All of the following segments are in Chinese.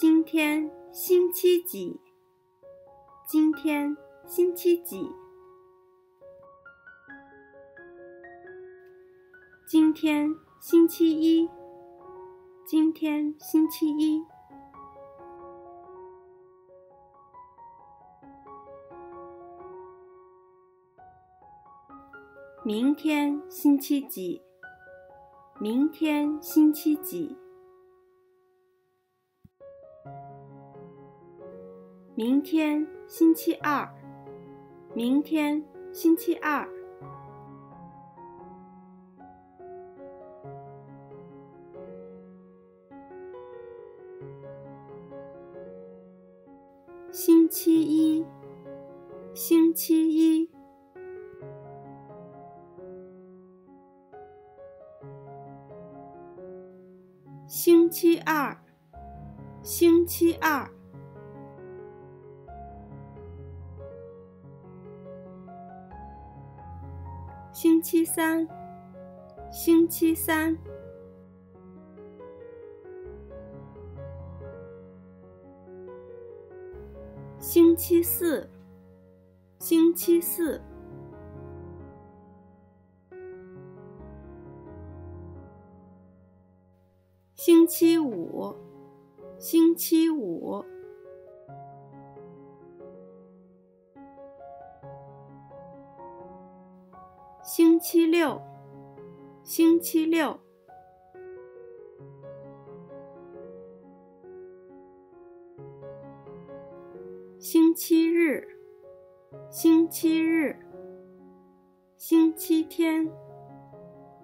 今天星期几？今天星期几？今天星期一。今天星期一。明天星期几？明天星期几？明天星期二。明天星期二。星期一，星期一。星期二，星期二。星期三，星期三。星期四，星期四。星期五，星期五。星期六，星期六。星期日，星期日。星期天，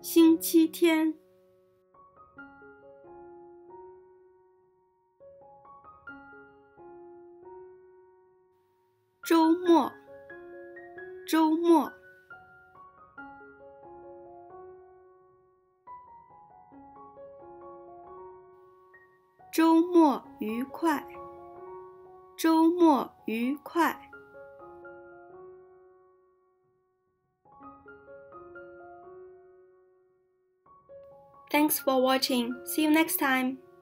星期天。周末，周末。周末愉快，周末愉快。Thanks for watching. See you next time.